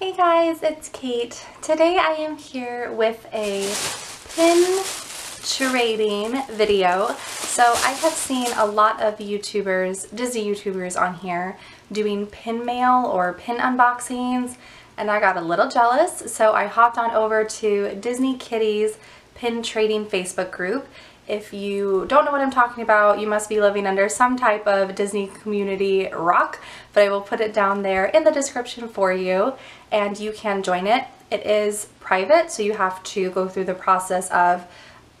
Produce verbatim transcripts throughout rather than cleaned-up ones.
Hey guys, it's Kate. Today I am here with a pin trading video. So I have seen a lot of YouTubers, Disney YouTubers on here doing pin mail or pin unboxings, and I got a little jealous, so I hopped on over to Disney Kitties pin trading Facebook group. If you don't know what I'm talking about, you must be living under some type of Disney community rock, but I will put it down there in the description for you and you can join it. It is private, so you have to go through the process of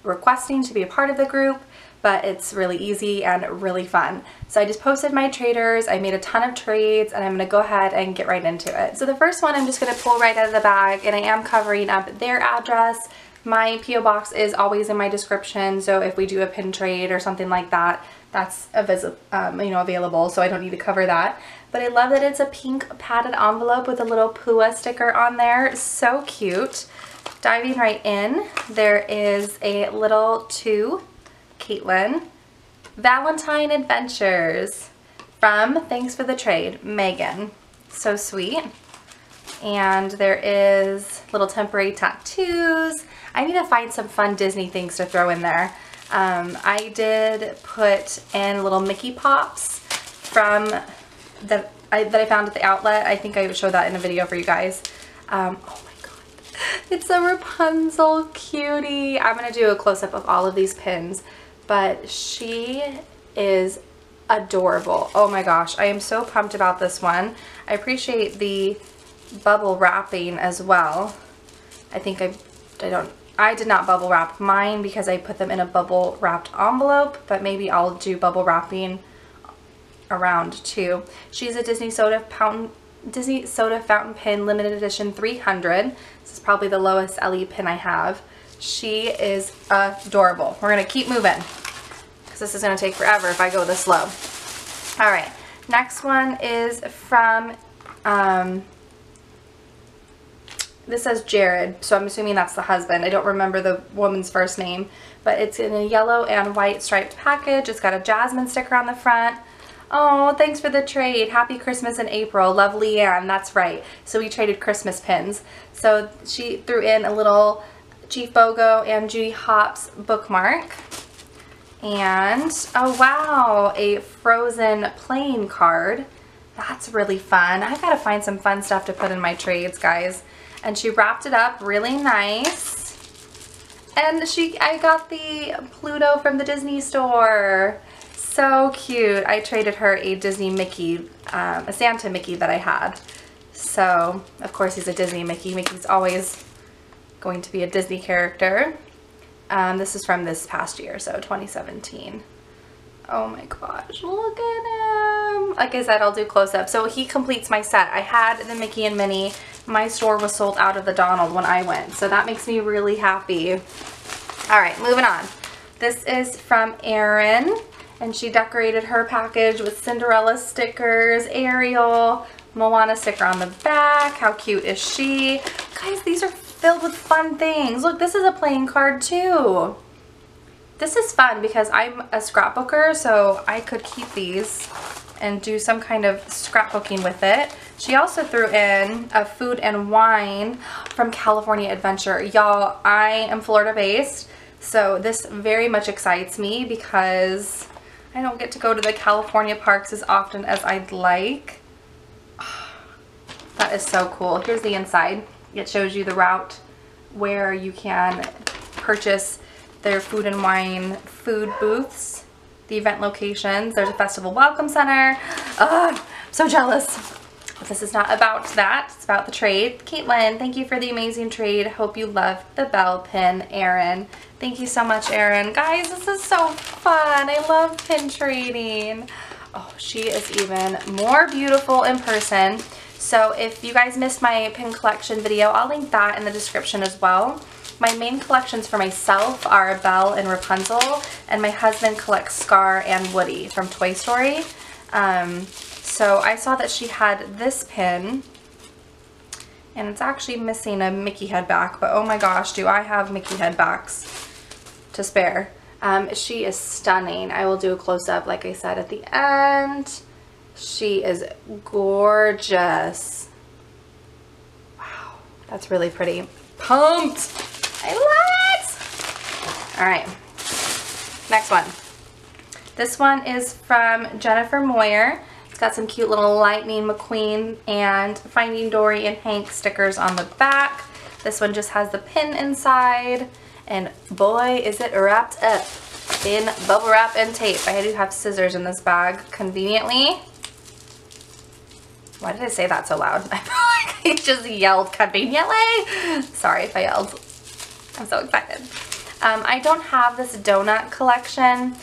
requesting to be a part of the group, but it's really easy and really fun. So I just posted my traders, I made a ton of trades, and I'm gonna go ahead and get right into it. So the first one I'm just gonna pull right out of the bag, and I am covering up their address. My P O box is always in my description, so if we do a pin trade or something like that, that's a visit, um, you know, available, so I don't need to cover that. But I love that it's a pink padded envelope with a little Pua sticker on there. So cute. Diving right in, there is a little to Caitlin. Valentine Adventures from Thanks for the Trade, Megan. So sweet. And there is little temporary tattoos. I need to find some fun Disney things to throw in there. Um, I did put in little Mickey Pops from the, I, that I found at the outlet. I think I showed that in a video for you guys. Um, oh my god, it's a Rapunzel cutie. I'm gonna do a close-up of all of these pins, but she is adorable. Oh my gosh, I am so pumped about this one. I appreciate the bubble wrapping as well. I think I, I don't, I did not bubble wrap mine because I put them in a bubble wrapped envelope, but maybe I'll do bubble wrapping around too. She's a Disney soda fountain, Disney soda fountain pin limited edition three hundred. This is probably the lowest L E pin I have. She is adorable. We're gonna keep moving because this is gonna take forever if I go this slow. All right, next one is from. Um, This says Jared, so I'm assuming that's the husband. I don't remember the woman's first name, but it's in a yellow and white striped package. It's got a jasmine sticker on the front. Oh, thanks for the trade. Happy Christmas in April. Love Leanne. That's right. So we traded Christmas pins. So she threw in a little Chief Bogo and Judy Hopps bookmark. And, oh wow, a Frozen playing card. That's really fun. I've got to find some fun stuff to put in my trades, guys. And she wrapped it up really nice. And she, I got the Pluto from the Disney store. So cute. I traded her a Disney Mickey, um, a Santa Mickey that I had. So, of course, he's a Disney Mickey. Mickey's always going to be a Disney character. Um, this is from this past year, so twenty seventeen. Oh my gosh, look at him. Like I said, I'll do close-up. So he completes my set. I had the Mickey and Minnie. My store was sold out of the Donald when I went, so that makes me really happy. All right, moving on. This is from Erin, and she decorated her package with Cinderella stickers, Ariel, Moana sticker on the back. How cute is she? Guys, these are filled with fun things. Look, this is a playing card too. This is fun because I'm a scrapbooker, so I could keep these and do some kind of scrapbooking with it. She also threw in a food and wine from California Adventure. Y'all, I am Florida based, so this very much excites me because I don't get to go to the California parks as often as I'd like. That is so cool. Here's the inside. It shows you the route where you can purchase their food and wine food booths, the event locations. There's a festival welcome center. Ugh, I'm so jealous. But this is not about that, it's about the trade. Caitlin, thank you for the amazing trade. Hope you love the Belle pin, Erin. Thank you so much, Erin. Guys, this is so fun. I love pin trading. Oh, she is even more beautiful in person. So if you guys missed my pin collection video, I'll link that in the description as well. My main collections for myself are Belle and Rapunzel, and my husband collects Scar and Woody from Toy Story. Um, so I saw that she had this pin, and it's actually missing a Mickey head back, but oh my gosh, do I have Mickey head backs to spare. Um, she is stunning. I will do a close-up, like I said, at the end. She is gorgeous. That's really pretty. Pumped! I love it! All right, next one. This one is from Jennifer Moyer. It's got some cute little Lightning McQueen and Finding Dory and Hank stickers on the back. This one just has the pin inside, and boy, is it wrapped up in bubble wrap and tape. I do have scissors in this bag, conveniently. Why did I say that so loud? I feel like I just yelled conveniently. Sorry if I yelled. I'm so excited. Um, I don't have this donut collection,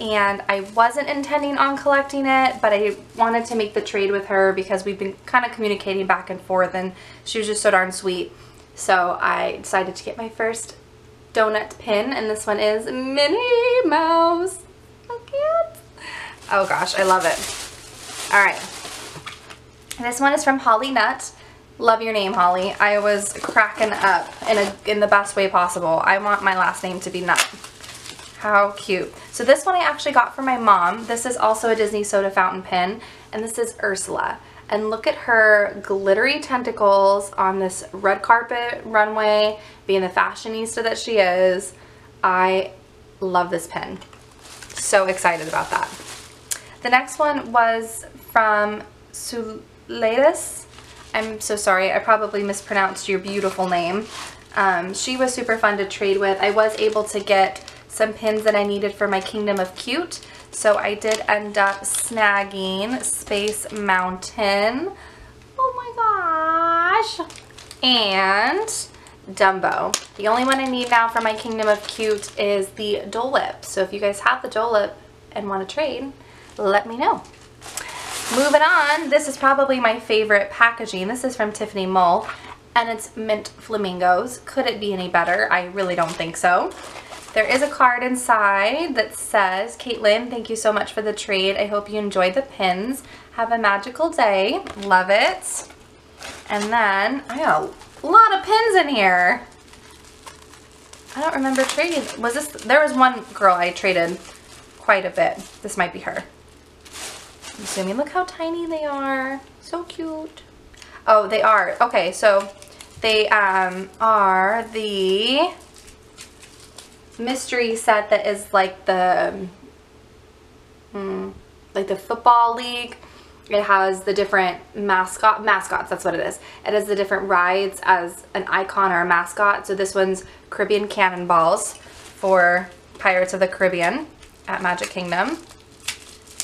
and I wasn't intending on collecting it, but I wanted to make the trade with her because we've been kind of communicating back and forth, and she was just so darn sweet. So I decided to get my first donut pin, and this one is Minnie Mouse. How cute. Oh gosh, I love it. All right. This one is from Holly Nut. Love your name, Holly. I was cracking up in a, in the best way possible. I want my last name to be Nut. How cute. So this one I actually got for my mom. This is also a Disney soda fountain pin, and this is Ursula. And look at her glittery tentacles on this red carpet runway, being the fashionista that she is. I love this pin. So excited about that. The next one was from Su Latest. I'm so sorry, I probably mispronounced your beautiful name. Um, she was super fun to trade with. I was able to get some pins that I needed for my Kingdom of Cute, so I did end up snagging Space Mountain, oh my gosh, and Dumbo. The only one I need now for my Kingdom of Cute is the Dole Whip, so if you guys have the Dole Whip and want to trade, let me know. Moving on, this is probably my favorite packaging. This is from Tiffany Mull, and it's mint flamingos. Could it be any better? I really don't think so. There is a card inside that says, Caitlin, thank you so much for the trade. I hope you enjoyed the pins. Have a magical day. Love it. And then, I got a lot of pins in here. I don't remember trading. Was this, there was one girl I traded quite a bit. This might be her. I'm assuming, look how tiny they are. So cute. Oh, they are. Okay, so they um, are the mystery set that is like the um, like the football league. It has the different mascot mascots. That's what it is. It has the different rides as an icon or a mascot. So this one's Caribbean Cannonballs for Pirates of the Caribbean at Magic Kingdom.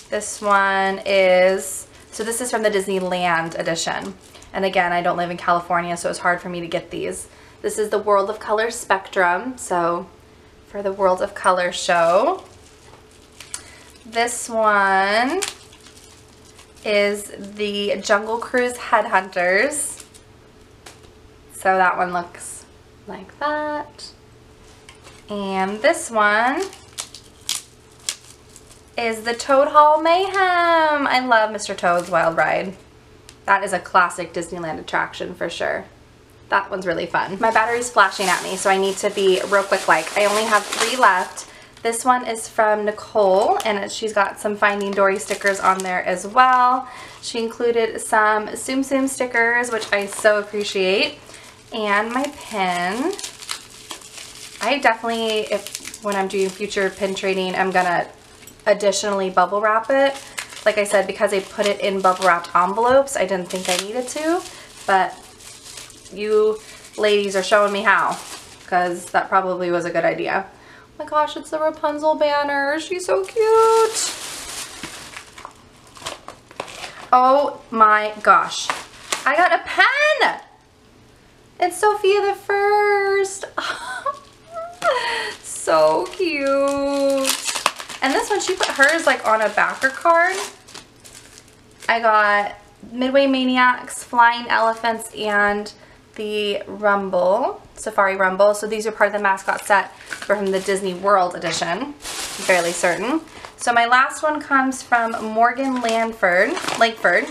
This one is, so this is from the Disneyland edition. And again, I don't live in California, so it's hard for me to get these. This is the World of Color Spectrum, so for the World of Color show. This one is the Jungle Cruise Headhunters. So that one looks like that. And this one is the Toad Hall Mayhem. I love Mister Toad's Wild Ride. That is a classic Disneyland attraction for sure. That one's really fun. My battery's flashing at me, so I need to be real quick like. I only have three left. This one is from Nicole, and she's got some Finding Dory stickers on there as well. She included some Tsum Tsum stickers, which I so appreciate, and my pin. I definitely, if when I'm doing future pin trading, I'm gonna additionally bubble wrap it. Like I said, because I put it in bubble wrapped envelopes, I didn't think I needed to, but you ladies are showing me how, because that probably was a good idea. Oh my gosh, it's the Rapunzel banner. She's so cute. Oh my gosh. I got a pen. It's Sophia the First. So cute. And this one, she put hers like on a backer card. I got Midway Maniacs, Flying Elephants, and the Rumble, Safari Rumble. So these are part of the mascot set from the Disney World edition, I'm fairly certain. So my last one comes from Morgan Lanford, Lakeford,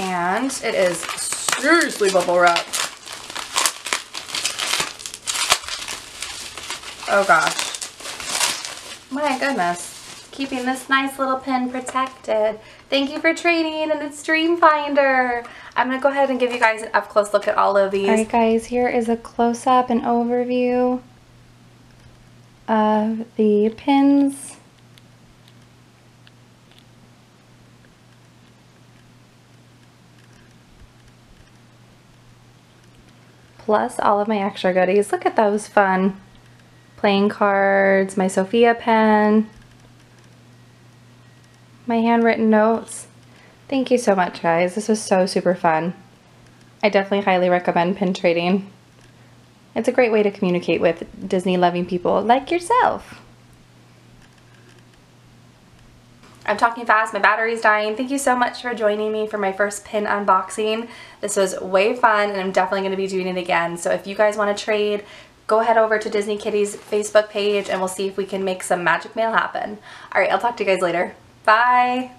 and it is seriously bubble wrap. Oh gosh. My goodness, keeping this nice little pin protected. Thank you for trading, and it's Dreamfinder. I'm going to go ahead and give you guys an up-close look at all of these. Alright guys, here is a close-up and overview of the pins. Plus all of my extra goodies. Look at those fun playing cards, my Sophia pen, my handwritten notes. Thank you so much guys, this was so super fun. I definitely highly recommend pin trading. It's a great way to communicate with Disney loving people like yourself. I'm talking fast, my battery's dying. Thank you so much for joining me for my first pin unboxing. This was way fun and I'm definitely going to be doing it again. So if you guys want to trade, go head over to Disney Kitties Facebook page and we'll see if we can make some magic mail happen. Alright, I'll talk to you guys later. Bye!